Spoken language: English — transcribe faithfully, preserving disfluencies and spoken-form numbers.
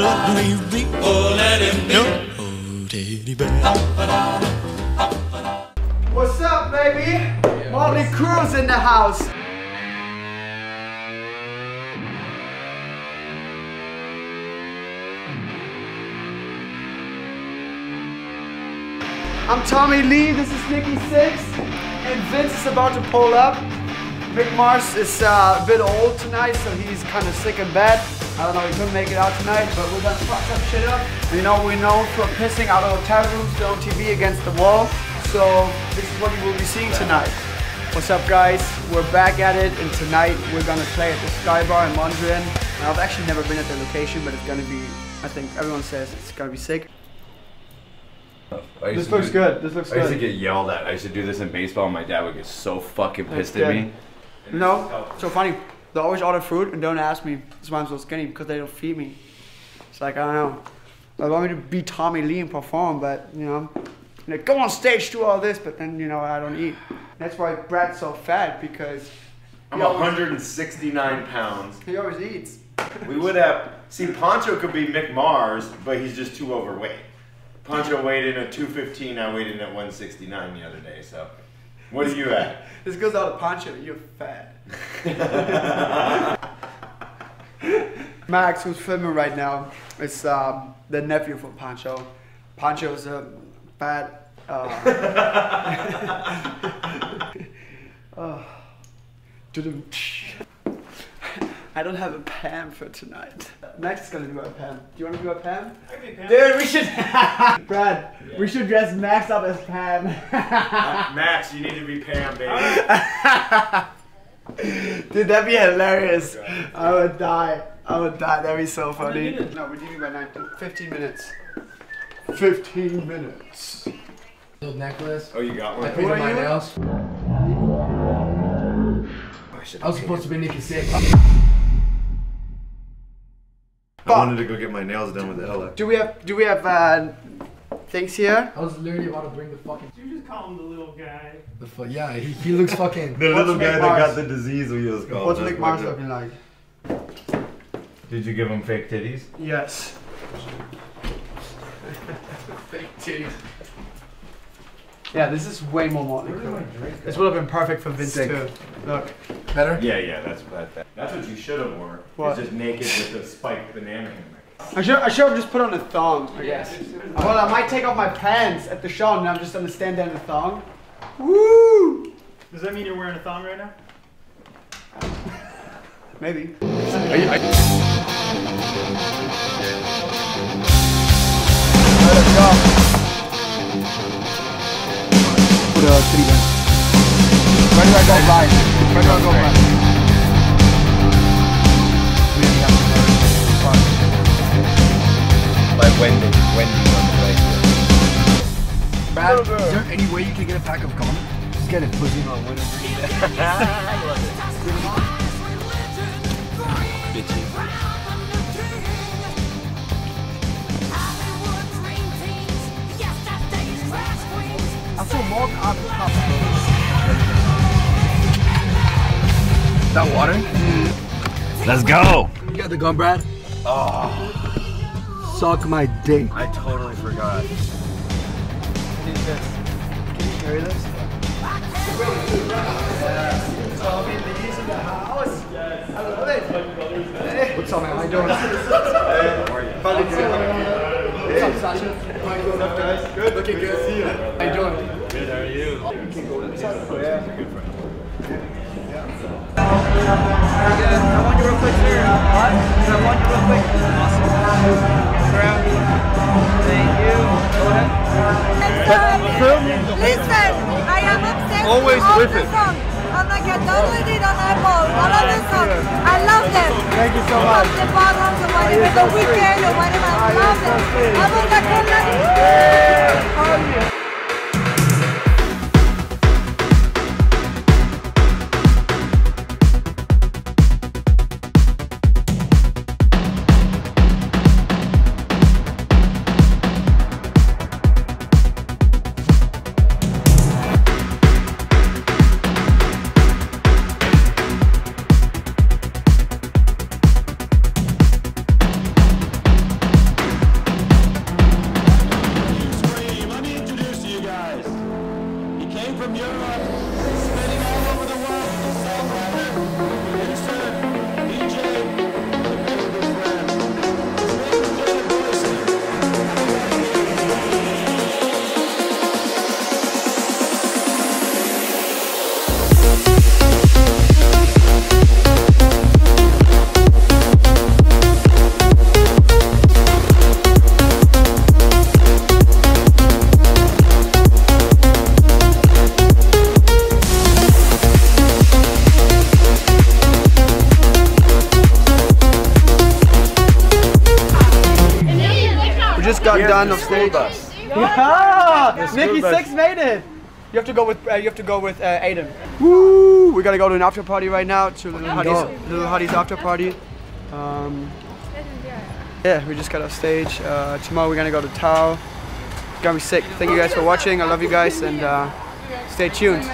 let me be. Oh, let him be. No. Oh, teddy bear. What's up, baby? Yeah, Motley Crue's in the house. I'm Tommy Lee, this is Nikki Sixx, and Vince is about to pull up. Mick Mars is uh, a bit old tonight, so he's kind of sick in bed. I don't know, he couldn't make it out tonight, but we're gonna fuck some shit up. You know, we're known for pissing out of hotel rooms, throwing T V against the wall, so this is what you will be seeing tonight. What's up, guys? We're back at it, and tonight we're gonna play at the Skybar in Mondrian. Now, I've actually never been at the location, but it's gonna be, I think everyone says it's gonna be sick. This looks do, good. This looks good. I used good. to get yelled at. I used to do this in baseball and my dad would get so fucking pissed That's at dead. me. No, so funny. They always order fruit and don't ask me that's why I'm so skinny, because they don't feed me. It's like, I don't know. They want me to be Tommy Lee and perform, but you know, they go on stage, do all this, but then you know, I don't eat. That's why Brad's so fat, because I'm always, one hundred sixty-nine pounds. He always eats. We would have, see, Poncho could be Mick Mars, but he's just too overweight. Poncho weighed in at two fifteen, I weighed in at one sixty-nine the other day, so. What are you at? This goes out to Poncho, you're fat. Max, who's filming right now, is um, the nephew for Poncho. Poncho's a fat... Uh, oh. I don't have a Pam for tonight. Max is gonna do our Pam. Do you wanna do our Pam? I can do Pam. Dude, we should. Brad, yeah. we should dress Max up as Pam. uh, Max, you need to be Pam, baby. Dude, that'd be hilarious. Oh, I would die. I would die. That'd be so funny. No, we're doing by nineteen. Fifteen minutes. Fifteen minutes. Little necklace. Oh, you got one. I painted my nails. Oh, I, I was supposed to be Nikki Sixx. I wanted to go get my nails done with Ella. Do we have, do we have uh, things here? I was literally about to bring the fucking... Did you just call him the little guy? The fu yeah, he, he looks fucking... the little guy that got the disease we just called. What's Mick Mars looking like? Did you give him fake titties? Yes. Fake titties. Yeah, this is way more Motley Crue. This would have been perfect for Vince too. Look. Better? Yeah, yeah, that's that, that. That's what you should have worn. What? Just naked with a spiked banana hammock. I should, I should have just put on a thong, I guess. Well, I might take off my pants at the show and I'm just gonna stand there in a thong. Woo! Does that mean you're wearing a thong right now? Maybe. Are you, are you... Let it go. Three guys. Where do I go blind? Where do I go blind? Really have to learn this part. Like when did when did you run the place? Brad, is there any way you can get a pack of gum? Just get it pussy on winter. I love it. Bitchy. I feel more up. Is that water? Mm. Let's go! You got the gum, Brad? Oh. Suck my dick. I totally forgot. Can you carry this? Yeah. Tommy Lee's in the house? Yes. I love it. What's up, man? How you doing? How are you? What's up, Sasha? How are you doing? Guys? Good. Looking good. See you. How you doing? Good, how are you? You can go to the side. Yeah. You're good friend. Yeah. I want you real quick here. What? I want you real quick. Awesome. Grab. Thank you. Go ahead. Listen, I am upset. Always with it. I'm like, I don't let it on my ball. All of the songs. I love them. Thank you so much. From the bottoms of my head, the weekend, or whatever. I love them. I want that connection. Yeah. got yeah, done the school bus. Yeah, Nikki Sixx made it. You have to go with uh, you have to go with uh, Aiden. Woo! We gotta go to an after party right now to Little Huddy's Little Huddy's after party. Um, yeah, we just got off stage. Uh, tomorrow we're gonna go to Tao. It's gonna be sick. Thank you guys for watching. I love you guys and uh, stay tuned.